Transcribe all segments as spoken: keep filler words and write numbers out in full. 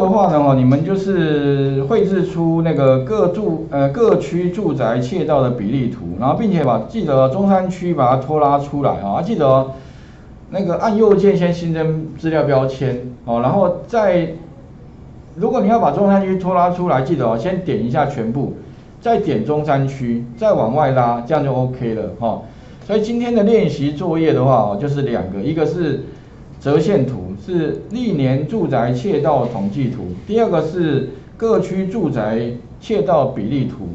的话呢，你们就是绘制出那个各住呃各区住宅窃盗的比例图，然后并且把记得中山区把它拖拉出来啊，记得那个按右键先新增资料标签哦，然后再如果你要把中山区拖拉出来，记得哦，先点一下全部，再点中山区，再往外拉，这样就 OK 了哈、哦。所以今天的练习作业的话哦，就是两个，一个是 折线图是历年住宅窃盗统计图，第二个是各区住宅窃盗比例图。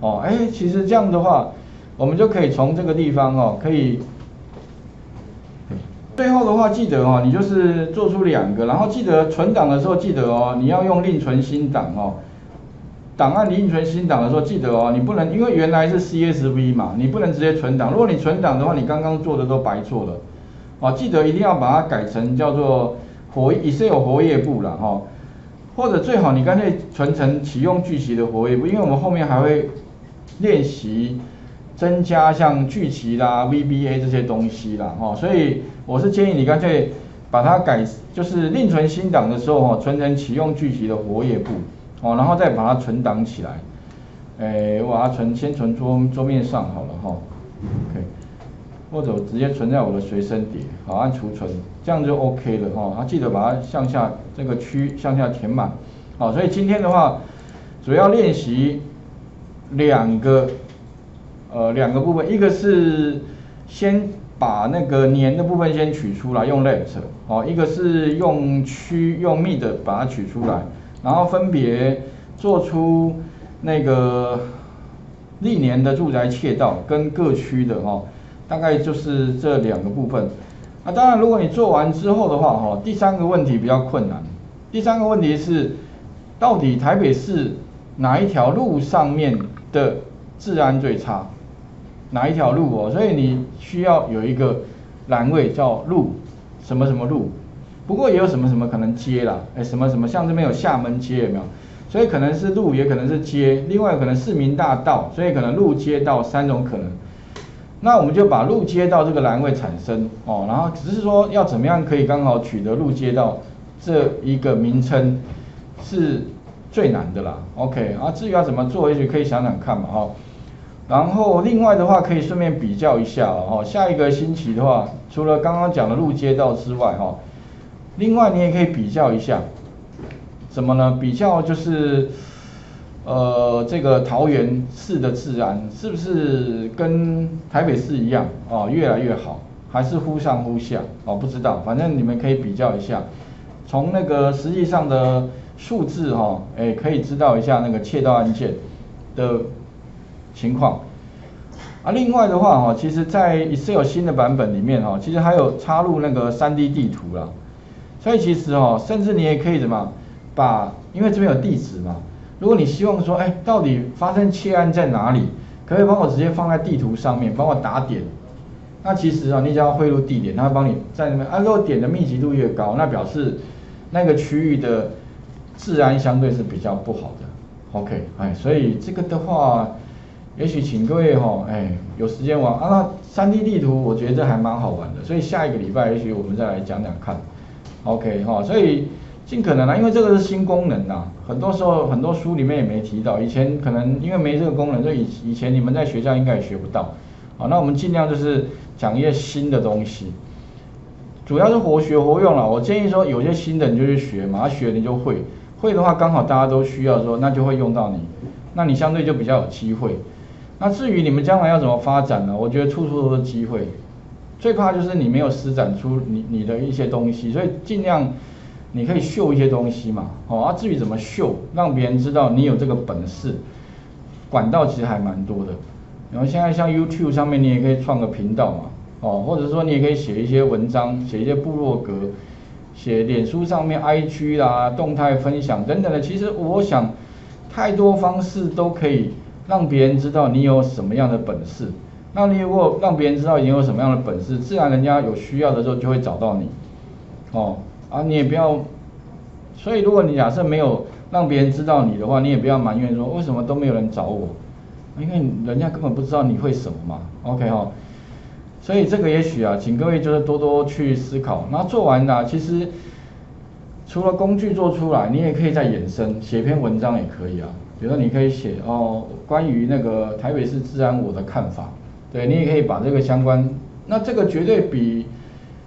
哦，哎、欸，其实这样的话，我们就可以从这个地方哦，可以。最后的话，记得哦，你就是做出两个，然后记得存档的时候记得哦，你要用另存新档哦。档案另存新档的时候记得哦，你不能因为原来是 C S V 嘛，你不能直接存档。如果你存档的话，你刚刚做的都白做了。 哦，记得一定要把它改成叫做活 Excel 活页簿啦，哈、哦，或者最好你干脆存成启用巨期的活页簿，因为我们后面还会练习增加像巨期啦、V B A 这些东西啦，哈、哦，所以我是建议你干脆把它改，就是另存新档的时候，哈、哦，存成启用巨期的活页簿，哦，然后再把它存档起来，哎，我把它存先存桌桌面上好了，哈、哦 ，OK。 或者我直接存在我的随身碟，好按储存，这样就 OK 了哈。啊，记得把它向下这个区向下填满，好，所以今天的话，主要练习两个，呃，两个部分，一个是先把那个年的部分先取出来用 Left， 好，一个是用区用 Mid 把它取出来，然后分别做出那个历年的住宅窃盗跟各区的哈。 大概就是这两个部分，啊，当然如果你做完之后的话，哈，第三个问题比较困难。第三个问题是，到底台北市哪一条路上面的治安最差？哪一条路哦？所以你需要有一个栏位叫路，什么什么路，不过也有什么什么可能街啦，哎，什么什么，像这边有厦门街有没有？所以可能是路，也可能是街，另外可能市民大道，所以可能路街道三种可能。 那我们就把路街道这个栏位产生哦，然后只是说要怎么样可以刚好取得路街道这一个名称是最难的啦。OK， 啊，至于要怎么做，也许可以想想看嘛哦。然后另外的话，可以顺便比较一下哦。下一个星期的话，除了刚刚讲的路街道之外哈，另外你也可以比较一下，怎么呢？比较就是。 呃，这个桃园市的治安是不是跟台北市一样哦，越来越好，还是忽上忽下哦？不知道，反正你们可以比较一下，从那个实际上的数字哈、哦，哎，可以知道一下那个窃盗案件的情况。啊，另外的话哈、哦，其实在 Excel 新的版本里面哈、哦，其实还有插入那个 三 D 地图啦，所以其实哦，甚至你也可以怎么把，因为这边有地址嘛。 如果你希望说，哎、欸，到底发生窃案在哪里？可不可以帮我直接放在地图上面，帮我打点？那其实啊，你只要汇入地点，它会帮你在那边。啊，如果点的密集度越高，那表示那个区域的治安相对是比较不好的。OK， 哎，所以这个的话，也许请各位哈，哎、欸，有时间玩啊。那 三 D 地图我觉得还蛮好玩的，所以下一个礼拜也许我们再来讲讲看。OK 哈，所以。 尽可能啦、啊，因为这个是新功能啦，很多时候很多书里面也没提到，以前可能因为没这个功能，所以以前你们在学校应该也学不到。好，那我们尽量就是讲一些新的东西，主要是活学活用啦。我建议说，有些新的你就去学嘛，学你就会，会的话刚好大家都需要的时候，那就会用到你，那你相对就比较有机会。那至于你们将来要怎么发展呢？我觉得处处都是机会，最怕就是你没有施展出你你的一些东西，所以尽量。 你可以秀一些东西嘛，哦，啊，至于怎么秀，让别人知道你有这个本事，管道其实还蛮多的。然后现在像 YouTube 上面，你也可以创个频道嘛，哦，或者说你也可以写一些文章，写一些部落格，写脸书上面 I G 啦、动态分享等等的。其实我想，太多方式都可以让别人知道你有什么样的本事。那你如果让别人知道你有什么样的本事，自然人家有需要的时候就会找到你，哦。 啊，你也不要，所以如果你假设没有让别人知道你的话，你也不要埋怨说为什么都没有人找我，因为人家根本不知道你会什么嘛。OK 哈、哦，所以这个也许啊，请各位就是多多去思考。那做完啦、啊，其实除了工具做出来，你也可以再衍生，写篇文章也可以啊。比如说你可以写哦，关于那个台北市治安我的看法，对你也可以把这个相关，那这个绝对比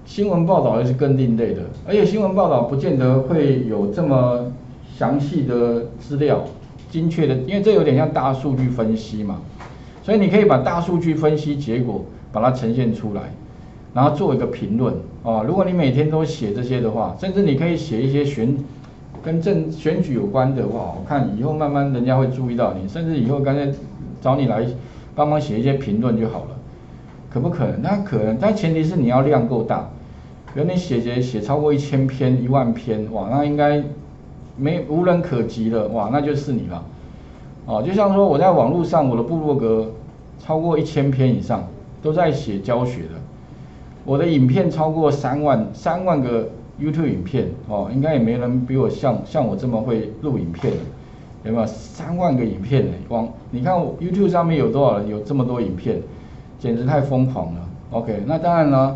新闻报道是更另类的，而且新闻报道不见得会有这么详细的资料，精确的，因为这有点像大数据分析嘛，所以你可以把大数据分析结果把它呈现出来。然后做一个评论啊、哦，如果你每天都写这些的话，甚至你可以写一些选跟政选举有关的话，我看以后慢慢人家会注意到你，甚至以后干脆找你来帮忙写一些评论就好了，可不可能？那可能，但前提是你要量够大，比如你写写写超过一千篇、一万篇，哇，那应该没无人可及了，哇，那就是你了，哦，就像说我在网络上我的部落格超过一千篇以上，都在写教学的。我的影片超过三万三万个 YouTube 影片哦，应该也没人比我像像我这么会录影片了，有没有？三万个影片呢，光你看 YouTube 上面有多少人有这么多影片，简直太疯狂了。OK， 那当然了，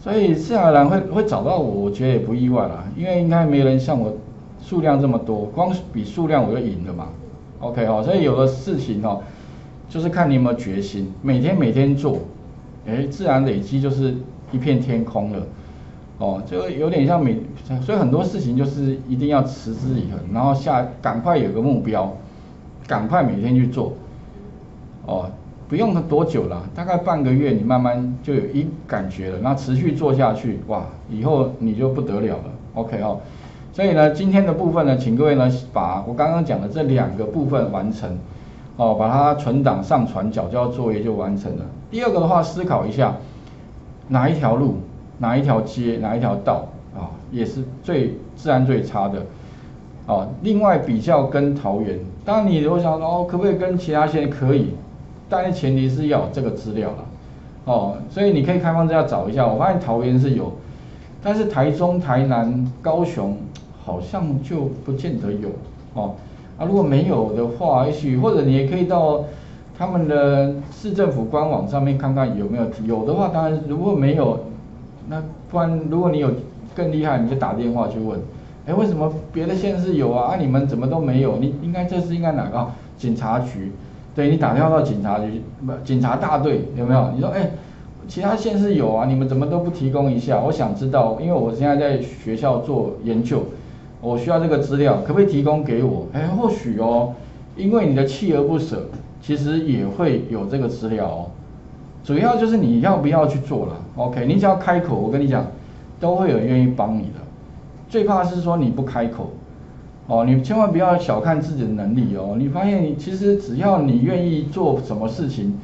所以自然而然会会找到我，我觉得也不意外啦，因为应该没人像我数量这么多，光比数量我就赢了嘛。OK 哦，所以有的事情哦，就是看你有没有决心，每天每天做。哎，自然累积就是一片天空了，哦，就有点像每，所以很多事情就是一定要持之以恒，然后下赶快有个目标，赶快每天去做，哦，不用多久啦，大概半个月你慢慢就有一感觉了，然后持续做下去，哇，以后你就不得了了 ，OK 哦，所以呢，今天的部分呢，请各位呢把我刚刚讲的这两个部分完成。哦，把它存档上传，缴交作业就完成了。第二个的话，思考一下哪一条路、哪一条街、哪一条道啊、哦，也是最治安最差的。哦，另外比较跟桃园，当然你如果想说哦，可不可以跟其他县可以，但是前提是要有这个资料啦。哦，所以你可以开放资料找一下，我发现桃园是有，但是台中、台南、高雄好像就不见得有哦。啊，如果没有的话，也许或者你也可以到他们的市政府官网上面看看有没有，有的话当然，如果没有，那不然如果你有更厉害，你就打电话去问，哎、欸，为什么别的县市有啊？啊，你们怎么都没有？你应该这是应该哪个、啊？警察局，对你打电话到警察局，不，警察大队有没有？你说，哎、欸，其他县市有啊，你们怎么都不提供一下？我想知道，因为我现在在学校做研究。我需要这个资料，可不可以提供给我？哎，或许哦，因为你的锲而不舍，其实也会有这个资料哦。主要就是你要不要去做啦 OK， 你只要开口，我跟你讲，都会有人愿意帮你的。最怕是说你不开口哦，你千万不要小看自己的能力哦。你发现你其实只要你愿意做什么事情，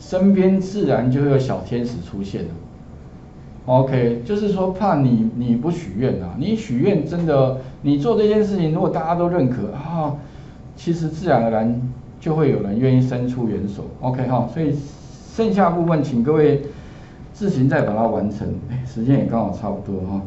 身边自然就会有小天使出现了。OK， 就是说怕你你不许愿啊，你许愿真的，你做这件事情，如果大家都认可啊，其实自然而然就会有人愿意伸出援手。OK 哈、哦，所以剩下部分请各位自行再把它完成。哎，时间也刚好差不多哈、哦。